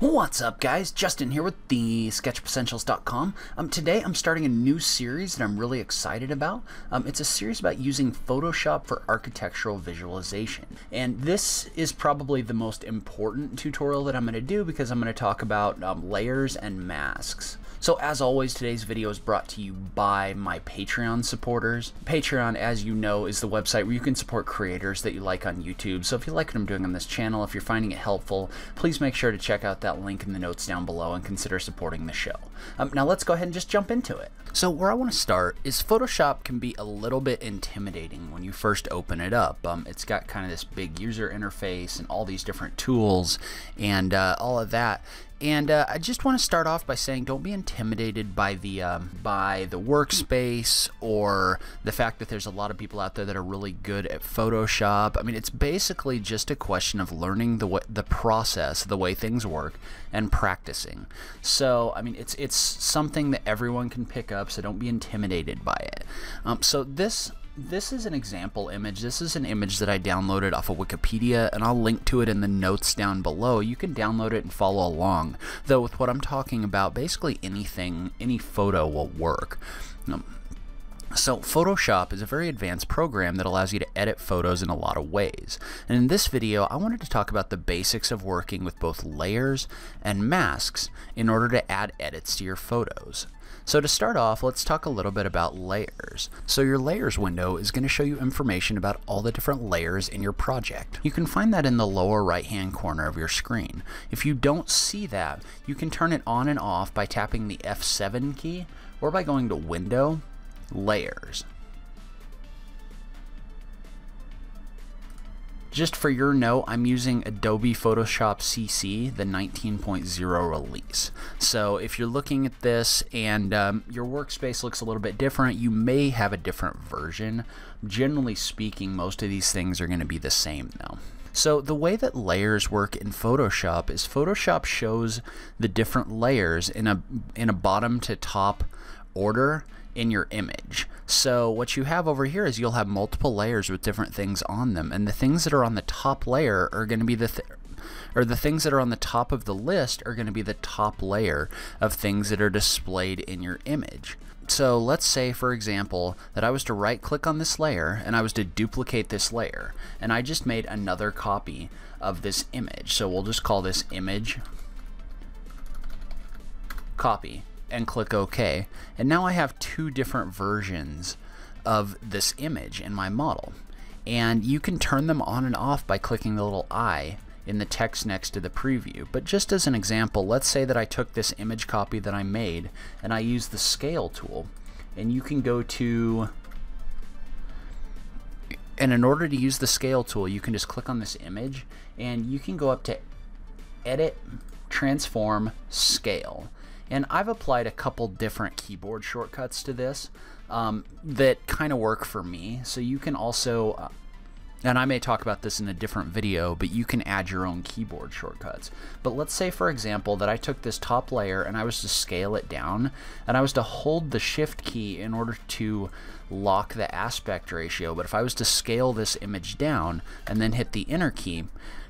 What's up, guys? Justin here with the SketchUpEssentials.com. Today I'm starting a new series that I'm really excited about. It's a series about using Photoshop for architectural visualization. And this is probably the most important tutorial that I'm going to do because I'm going to talk about layers and masks. So as always, today's video is brought to you by my Patreon supporters. Patreon, as you know, is the website where you can support creators that you like on YouTube. So if you like what I'm doing on this channel, if you're finding it helpful, please make sure to check out that link in the notes down below and consider supporting the show. Now let's go ahead and just jump into it. So where I want to start is Photoshop can be a little bit intimidating when you first open it up. It's got kind of this big user interface and all these different tools and all of that. And I just want to start off by saying don't be intimidated by the workspace or the fact that there's a lot of people out there that are really good at Photoshop. I mean, it's basically just a question of learning the process, the way things work, and practicing. So, I mean, it's something that everyone can pick up, so don't be intimidated by it. So this is an example image. This is an image that I downloaded off of Wikipedia, and I'll link to it in the notes down below. You can download it and follow along. Though with what I'm talking about, basically anything, any photo will work. So Photoshop is a very advanced program that allows you to edit photos in a lot of ways. And in this video, I wanted to talk about the basics of working with both layers and masks in order to add edits to your photos. So to start off, let's talk a little bit about layers. So your layers window is going to show you information about all the different layers in your project. You can find that in the lower right hand corner of your screen. If you don't see that, you can turn it on and off by tapping the F7 key or by going to Window, Layers. Just for your note, I'm using Adobe Photoshop CC, the 19.0 release. So if you're looking at this and your workspace looks a little bit different, you may have a different version. Generally speaking, most of these things are going to be the same though. So the way that layers work in Photoshop is Photoshop shows the different layers in a bottom to top order in your image. So what you have over here is you'll have multiple layers with different things on them, and the things that are on the top layer are going to be the things that are on the top of the list are going to be the top layer of things that are displayed in your image. So let's say, for example, that I was to right click on this layer and I was to duplicate this layer, and I just made another copy of this image. So we'll just call this image copy and click OK, and now I have two different versions of this image in my model, and you can turn them on and off by clicking the little eye in the text next to the preview. But just as an example, let's say that I took this image copy that I made and I used the scale tool, and you can go to, and in order to use the scale tool, you can just click on this image and you can go up to Edit, Transform, Scale. And I've applied a couple different keyboard shortcuts to this that kind of work for me. So you can also, and I may talk about this in a different video, but you can add your own keyboard shortcuts. But let's say, for example, that I took this top layer and I was to scale it down, and I was to hold the shift key in order to lock the aspect ratio. But if I was to scale this image down and then hit the enter key,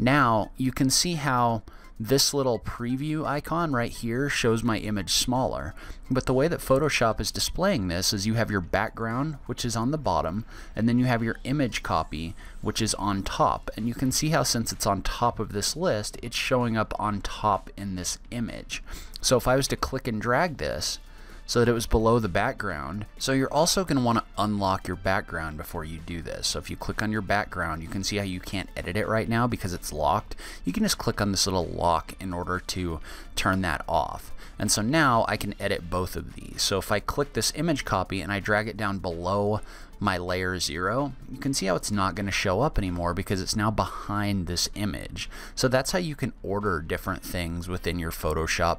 now you can see how this little preview icon right here shows my image smaller. But the way that Photoshop is displaying this is you have your background, which is on the bottom, and then you have your image copy, which is on top. And you can see how since it's on top of this list, it's showing up on top in this image. So if I was to click and drag this so that it was below the background, so you're also going to want to unlock your background before you do this. So if you click on your background, you can see how you can't edit it right now because it's locked. You can just click on this little lock in order to turn that off. And so now I can edit both of these. So if I click this image copy and I drag it down below my layer 0, you can see how it's not going to show up anymore because it's now behind this image. So that's how you can order different things within your Photoshop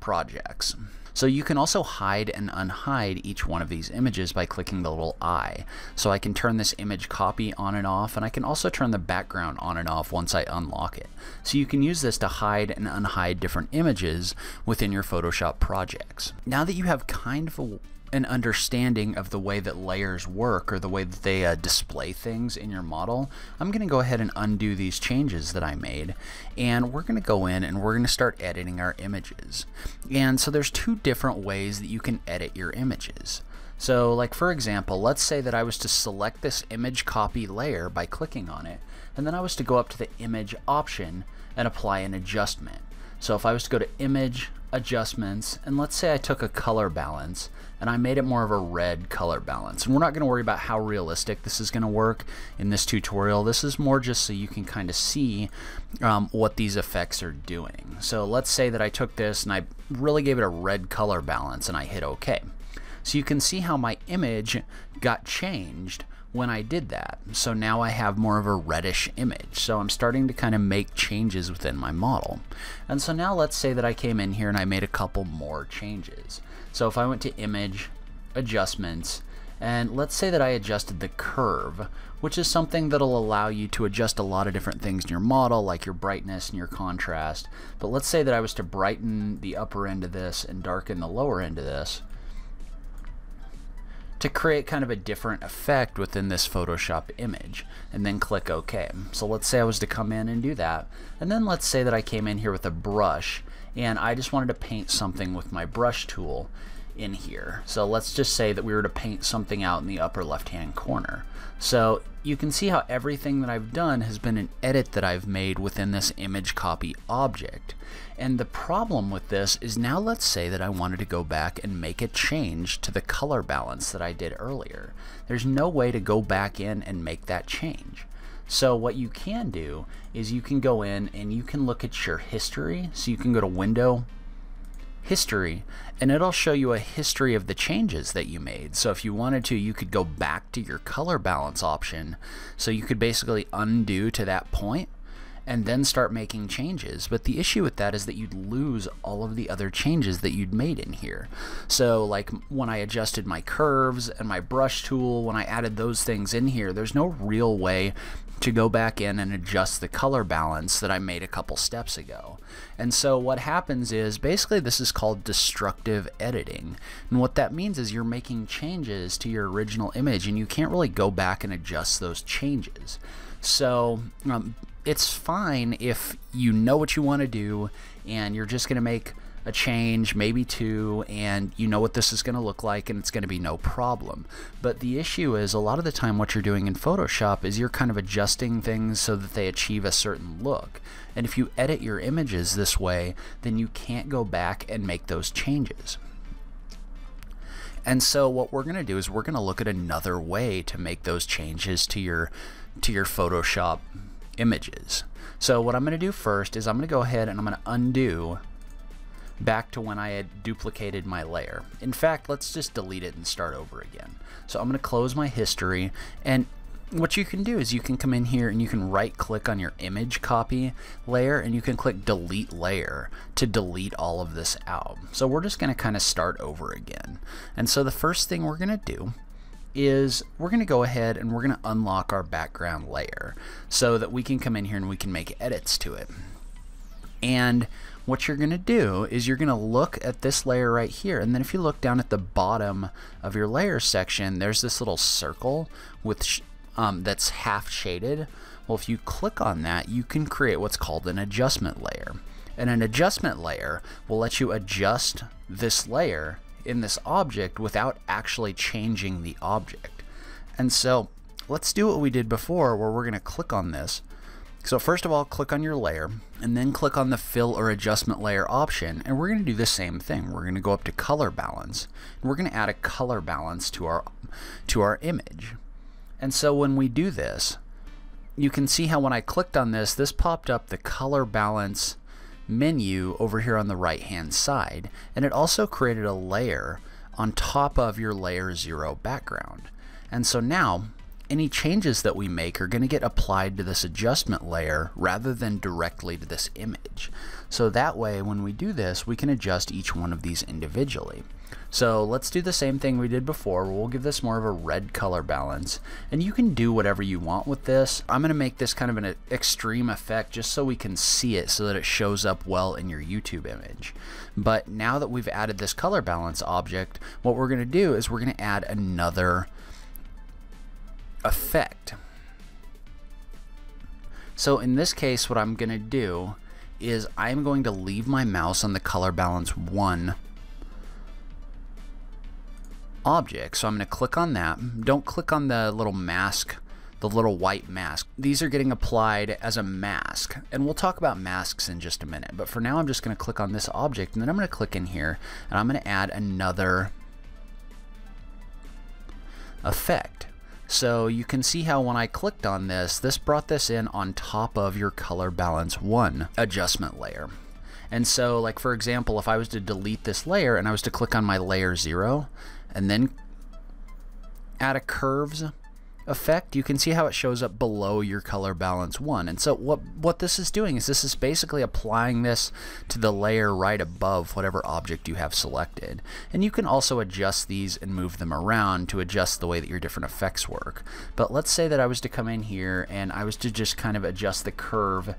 projects. So you can also hide and unhide each one of these images by clicking the little eye. So I can turn this image copy on and off, and I can also turn the background on and off once I unlock it. So you can use this to hide and unhide different images within your Photoshop projects. Now that you have kind of a an understanding of the way that layers work or the way that they display things in your model, I'm going to go ahead and undo these changes that I made, and we're going to go in and we're going to start editing our images. And so there's two different ways that you can edit your images. So like for example, let's say that I was to select this image copy layer by clicking on it, and then I was to go up to the image option and apply an adjustment. So if I was to go to image, adjustments, and let's say I took a color balance and I made it more of a red color balance, and we're not going to worry about how realistic this is going to work in this tutorial. This is more just so you can kind of see what these effects are doing. So let's say that I took this and I really gave it a red color balance and I hit OK. So you can see how my image got changed when I did that. So now I have more of a reddish image. So I'm starting to kind of make changes within my model. And so now let's say that I came in here and I made a couple more changes. So if I went to image, adjustments, and let's say that I adjusted the curve, which is something that'll allow you to adjust a lot of different things in your model, like your brightness and your contrast. But let's say that I was to brighten the upper end of this and darken the lower end of this, to create kind of a different effect within this Photoshop image, and then click OK. So let's say I was to come in and do that, and then let's say that I came in here with a brush and I just wanted to paint something with my brush tool in here. So let's just say that we were to paint something out in the upper left hand corner. So you can see how everything that I've done has been an edit that I've made within this image copy object. And the problem with this is, now let's say that I wanted to go back and make a change to the color balance that I did earlier. There's no way to go back in and make that change. So what you can do is you can go in and you can look at your history. So you can go to Window, History, and it'll show you a history of the changes that you made. So if you wanted to, you could go back to your color balance option. So you could basically undo to that point and then start making changes. But the issue with that is that you'd lose all of the other changes that you'd made in here. So like when I adjusted my curves and my brush tool, when I added those things in here, there's no real way to go back in and adjust the color balance that I made a couple steps ago. And so what happens is, basically this is called destructive editing. And what that means is you're making changes to your original image and you can't really go back and adjust those changes. So it's fine if you know what you want to do and you're just going to make a change, maybe two, and you know what this is going to look like and it's going to be no problem. But the issue is, a lot of the time what you're doing in Photoshop is you're kind of adjusting things so that they achieve a certain look. And if you edit your images this way, then you can't go back and make those changes. And so what we're going to do is we're going to look at another way to make those changes to your Photoshop images. So what I'm going to do first is I'm going to go ahead and I'm going to undo back to when I had duplicated my layer. In fact, let's just delete it and start over again. So I'm going to close my history, and what you can do is you can come in here and you can right click on your image copy layer and you can click delete layer to delete all of this out. So we're just going to kind of start over again. And so the first thing we're going to do is we're going to go ahead and we're going to unlock our background layer so that we can come in here and we can make edits to it. And what you're going to do is you're going to look at this layer right here, and then if you look down at the bottom of your layer section, there's this little circle with that's half shaded. Well, if you click on that, you can create what's called an adjustment layer. And an adjustment layer will let you adjust this layer in this object without actually changing the object. And so let's do what we did before, where we're going to click on this. So first of all, click on your layer and then click on the fill or adjustment layer option, and we're going to do the same thing. We're going to go up to color balance and we're going to add a color balance to our image. And so when we do this, you can see how when I clicked on this, this popped up the color balance menu over here on the right hand side, and it also created a layer on top of your layer 0 background. And so now any changes that we make are going to get applied to this adjustment layer rather than directly to this image. So that way when we do this, we can adjust each one of these individually. So let's do the same thing we did before. We'll give this more of a red color balance, and you can do whatever you want with this. I'm going to make this kind of an extreme effect just so we can see it, so that it shows up well in your YouTube image. But now that we've added this color balance object, what we're going to do is we're going to add another effect. So in this case, what I'm going to do is I'm going to leave my mouse on the color balance 1 object. So I'm going to click on that. Don't click on the little mask, the little white mask. These are getting applied as a mask, and we'll talk about masks in just a minute. But for now, I'm just going to click on this object, and then I'm going to click in here, and I'm going to add another effect. So you can see how when I clicked on this, this brought this in on top of your color balance 1 adjustment layer. And so, like for example, if I was to delete this layer and I was to click on my layer 0 and then add a curves effect, you can see how it shows up below your color balance 1. And so what this is doing is this is basically applying this to the layer right above whatever object you have selected. And you can also adjust these and move them around to adjust the way that your different effects work. But let's say that I was to come in here and I was to just kind of adjust the curve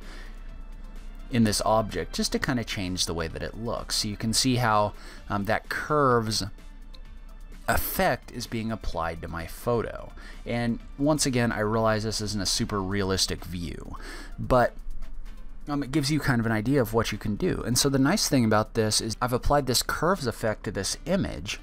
in this object just to kind of change the way that it looks. So you can see how that curves effect is being applied to my photo. And once again, I realize this isn't a super realistic view, but it gives you kind of an idea of what you can do. And so the nice thing about this is I've applied this curves effect to this image,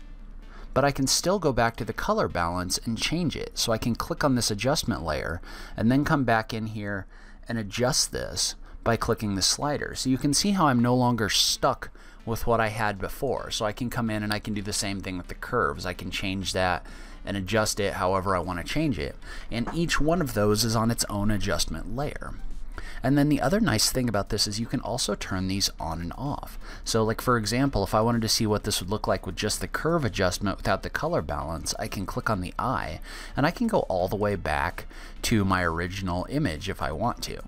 but I can still go back to the color balance and change it. So I can click on this adjustment layer and then come back in here and adjust this by clicking the slider. So you can see how I'm no longer stuck with what I had before. So I can come in and I can do the same thing with the curves. I can change that and adjust it however I want to change it. And each one of those is on its own adjustment layer. And then the other nice thing about this is you can also turn these on and off. So like for example, if I wanted to see what this would look like with just the curve adjustment without the color balance, I can click on the eye and I can go all the way back to my original image if I want to.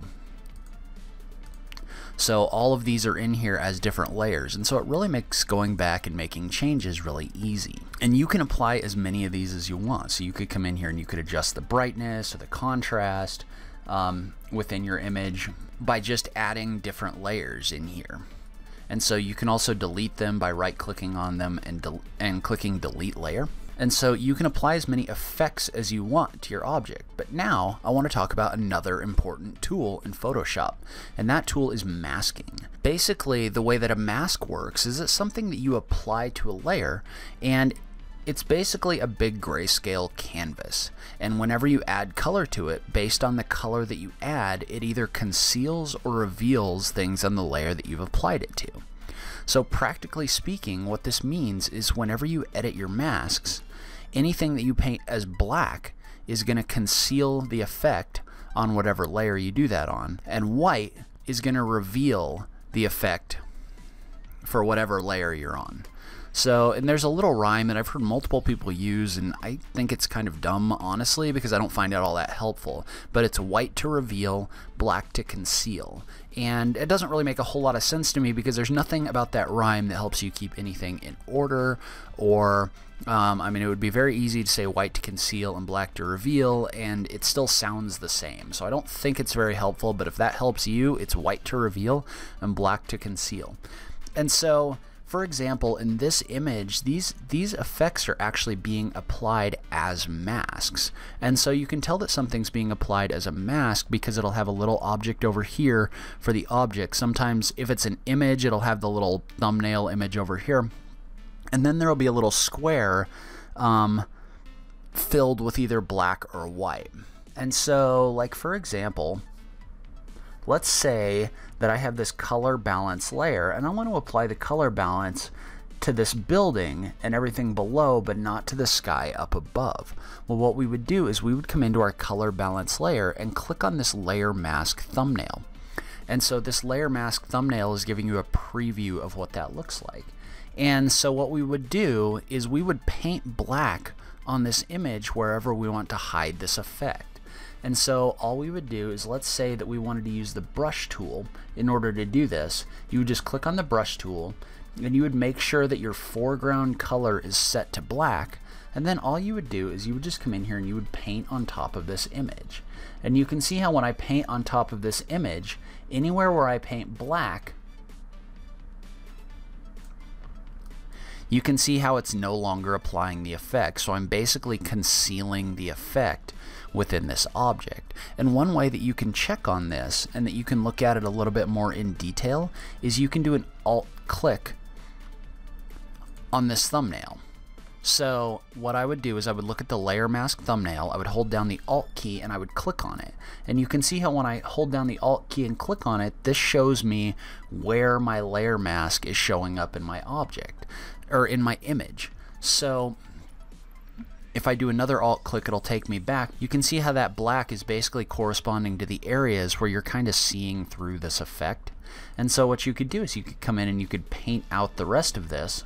So all of these are in here as different layers, and so it really makes going back and making changes really easy. And you can apply as many of these as you want. So you could come in here and you could adjust the brightness or the contrast within your image by just adding different layers in here. And so you can also delete them by right-clicking on them and clicking delete layer. And so you can apply as many effects as you want to your object. But now I want to talk about another important tool in Photoshop, and that tool is masking. Basically, the way that a mask works is it's something that you apply to a layer, and it's basically a big grayscale canvas. And whenever you add color to it, based on the color that you add, it either conceals or reveals things on the layer that you've applied it to. So practically speaking, what this means is whenever you edit your masks, anything that you paint as black is going to conceal the effect on whatever layer you do that on, and white is going to reveal the effect for whatever layer you're on. So, and there's a little rhyme that I've heard multiple people use, and I think it's kind of dumb, honestly, because I don't find it all that helpful. But it's white to reveal, black to conceal. And it doesn't really make a whole lot of sense to me, because there's nothing about that rhyme that helps you keep anything in order, or I mean, it would be very easy to say white to conceal and black to reveal, and it still sounds the same. So I don't think it's very helpful, but if that helps you, it's white to reveal and black to conceal. And so, for example, in this image, these effects are actually being applied as masks. And so you can tell that something's being applied as a mask because it'll have a little object over here for the object. Sometimes if it's an image, it'll have the little thumbnail image over here. And then there'll be a little square filled with either black or white. And so, like for example, let's say that I have this color balance layer and I want to apply the color balance to this building and everything below, but not to the sky up above. Well, what we would do is we would come into our color balance layer and click on this layer mask thumbnail. And so this layer mask thumbnail is giving you a preview of what that looks like. And so what we would do is we would paint black on this image wherever we want to hide this effect. And so all we would do is, let's say that we wanted to use the brush tool. In order to do this, you would just click on the brush tool and you would make sure that your foreground color is set to black, and then all you would do is you would just come in here and you would paint on top of this image. And you can see how when I paint on top of this image, anywhere where I paint black, you can see how it's no longer applying the effect. So I'm basically concealing the effect within this object. And one way that you can check on this and that you can look at it a little bit more in detail is you can do an Alt click on this thumbnail. So what I would do is I would look at the layer mask thumbnail, I would hold down the Alt key and I would click on it. And you can see how when I hold down the Alt key and click on it, this shows me where my layer mask is showing up in my object, or in my image. So if I do another Alt click, it'll take me back. You can see how that black is basically corresponding to the areas where you're kind of seeing through this effect. And so what you could do is you could come in and you could paint out the rest of this.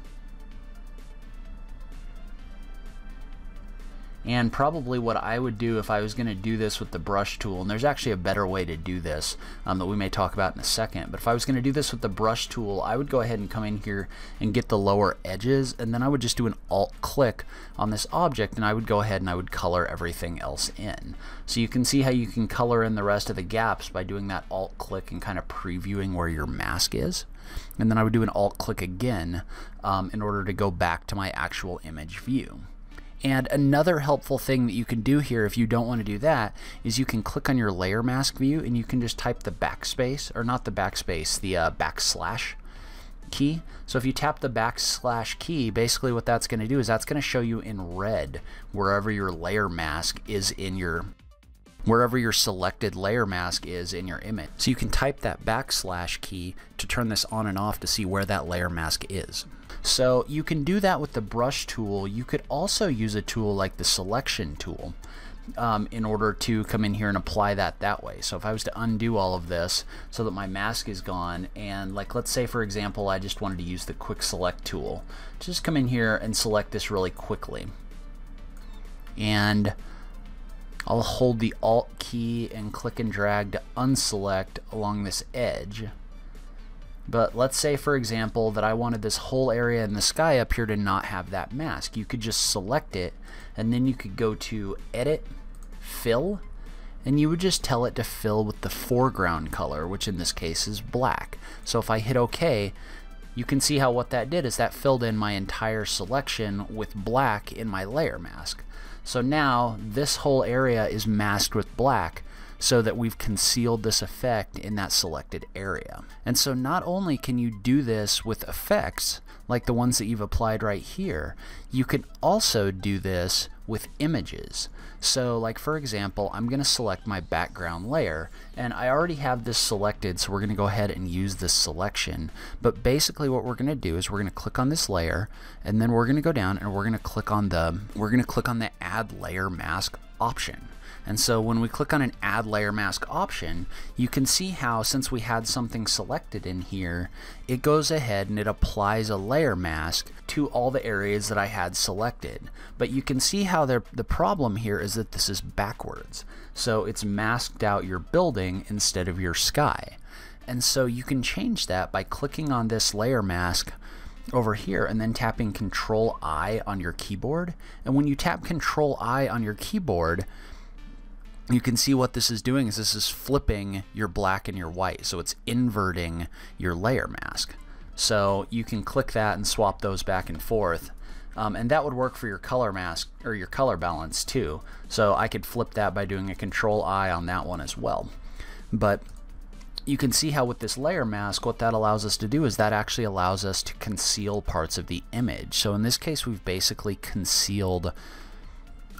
And probably what I would do if I was going to do this with the brush tool, and there's actually a better way to do this that we may talk about in a second, but if I was going to do this with the brush tool, I would go ahead and come in here and get the lower edges, and then I would just do an Alt click on this object and I would go ahead and I would color everything else in. So you can see how you can color in the rest of the gaps by doing that Alt click and kind of previewing where your mask is. And then I would do an Alt click again in order to go back to my actual image view. And another helpful thing that you can do here, if you don't want to do that, is you can click on your layer mask view and you can just type the backspace, or not the backspace, the backslash key. So if you tap the backslash key, basically what that's going to do is that's going to show you in red wherever your layer mask is in your wherever your selected layer mask is in your image. So you can type that backslash key to turn this on and off to see where that layer mask is. So you can do that with the brush tool. You could also use a tool like the selection tool in order to come in here and apply that way. So if I was to undo all of this so that my mask is gone, and like let's say for example I just wanted to use the quick select tool to just come in here and select this really quickly, and I'll hold the Alt key and click and drag to unselect along this edge. But let's say for example that I wanted this whole area in the sky up here to not have that mask. You could just select it and then you could go to Edit, Fill, and you would just tell it to fill with the foreground color, which in this case is black. So if I hit OK, you can see how what that did is that filled in my entire selection with black in my layer mask. So now this whole area is masked with black so that we've concealed this effect in that selected area. And so not only can you do this with effects like the ones that you've applied right here, you can also do this with images. So like for example, I'm going to select my background layer, and I already have this selected, so we're going to go ahead and use this selection. But basically what we're going to do is we're going to click on this layer, and then we're going to go down and we're going to click on the add layer mask option. And so when we click on an add layer mask option, you can see how since we had something selected in here, it goes ahead and it applies a layer mask to all the areas that I had selected. But you can see how the problem here is that this is backwards. So it's masked out your building instead of your sky. And so you can change that by clicking on this layer mask over here and then tapping Control I on your keyboard. And when you tap Control I on your keyboard, you can see what this is doing is this is flipping your black and your white. So it's inverting your layer mask. So you can click that and swap those back and forth. And that would work for your color mask or your color balance too. So I could flip that by doing a Control I on that one as well. But you can see how with this layer mask, what that allows us to do is that actually allows us to conceal parts of the image. So in this case, we've basically concealed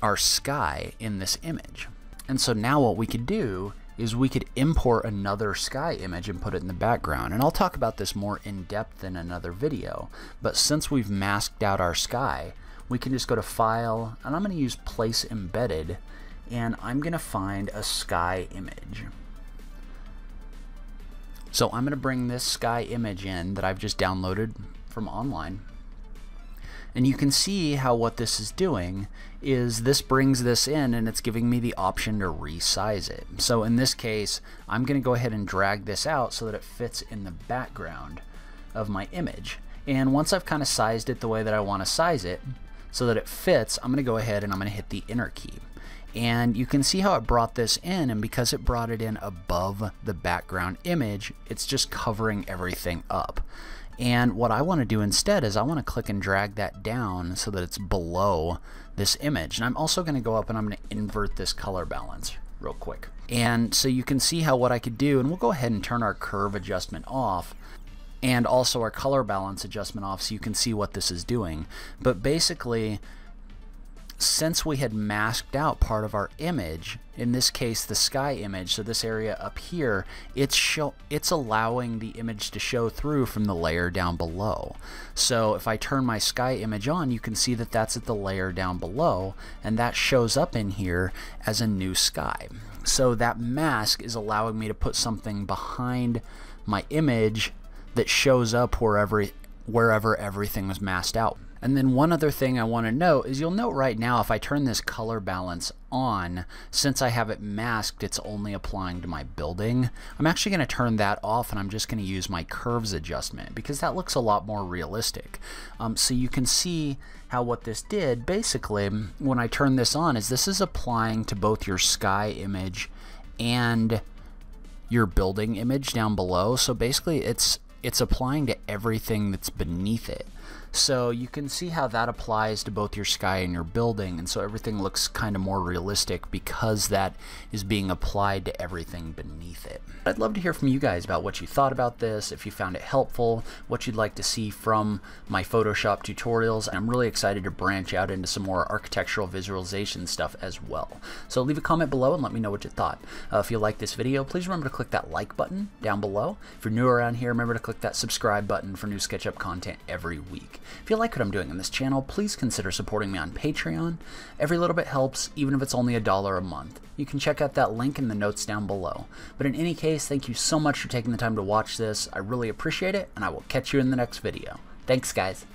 our sky in this image. And so now what we could do is we could import another sky image and put it in the background. And I'll talk about this more in depth in another video, but since we've masked out our sky, we can just go to File, and I'm going to use Place Embedded, and I'm going to find a sky image. So I'm going to bring this sky image in that I've just downloaded from online. And you can see how what this is doing is this brings this in and it's giving me the option to resize it. So in this case, I'm going to go ahead and drag this out so that it fits in the background of my image. And once I've kind of sized it the way that I want to size it so that it fits, I'm going to go ahead and I'm going to hit the enter key. And you can see how it brought this in, and because it brought it in above the background image, it's just covering everything up. And what I want to do instead is I want to click and drag that down so that it's below this image. And I'm also going to go up and I'm going to invert this color balance real quick. And so you can see how what I could do, and we'll go ahead and turn our curve adjustment off and also our color balance adjustment off so you can see what this is doing. But basically, since we had masked out part of our image, in this case the sky image, so this area up here, it's allowing the image to show through from the layer down below. So if I turn my sky image on, you can see that that's at the layer down below, and that shows up in here as a new sky. So that mask is allowing me to put something behind my image that shows up wherever everything was masked out. And then one other thing I want to note is you'll note right now if I turn this color balance on, since I have it masked, it's only applying to my building. I'm actually going to turn that off and I'm just going to use my curves adjustment because that looks a lot more realistic. So you can see how what this did basically when I turn this on is this is applying to both your sky image and your building image down below. So basically it's applying to everything that's beneath it. So you can see how that applies to both your sky and your building, and so everything looks kind of more realistic because that is being applied to everything beneath it. I'd love to hear from you guys about what you thought about this, if you found it helpful, what you'd like to see from my Photoshop tutorials. I'm really excited to branch out into some more architectural visualization stuff as well. So leave a comment below and let me know what you thought. If you like this video, please remember to click that like button down below. If you're new around here, remember to click that subscribe button for new SketchUp content every week. If you like what I'm doing on this channel, please consider supporting me on Patreon. Every little bit helps, even if it's only $1 a month. You can check out that link in the notes down below. But in any case, thank you so much for taking the time to watch this. I really appreciate it, and I will catch you in the next video. Thanks, guys.